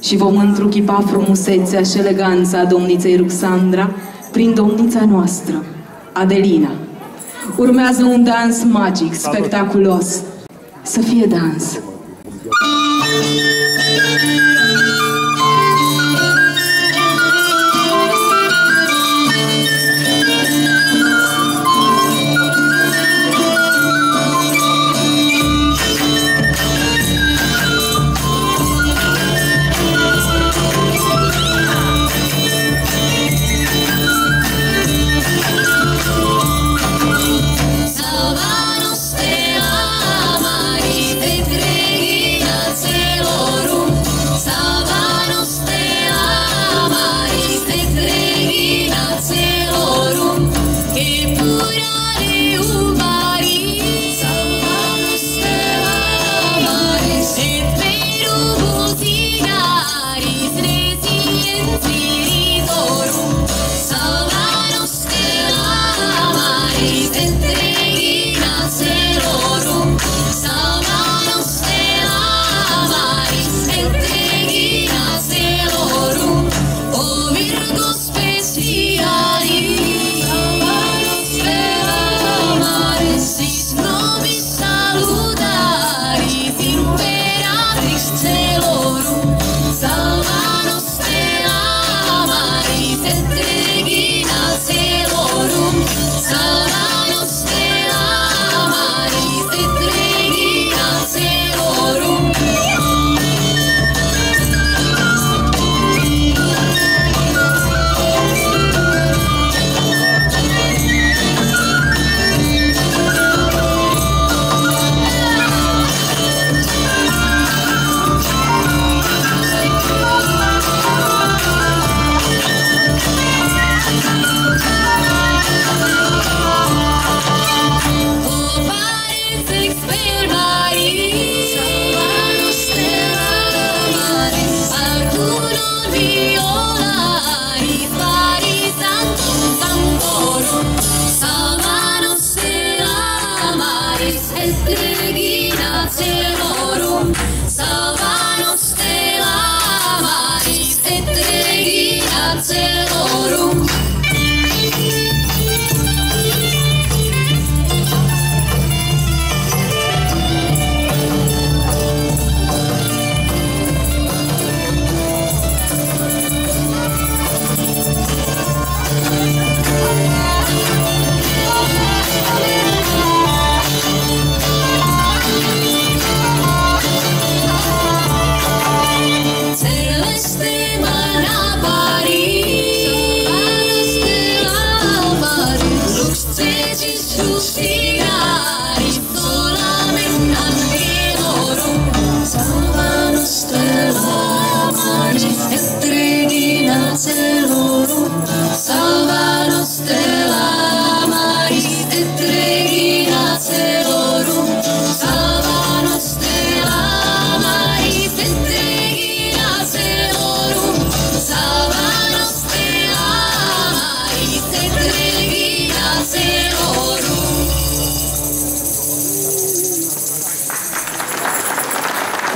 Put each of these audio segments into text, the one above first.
și vom întruchipa frumusețea și eleganța domniței Ruxandra prin domnița noastră, Adelina. Urmează un dans magic, spectaculos. Să fie dans!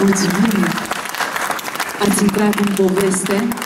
Mulțumim! Ați intrat în poveste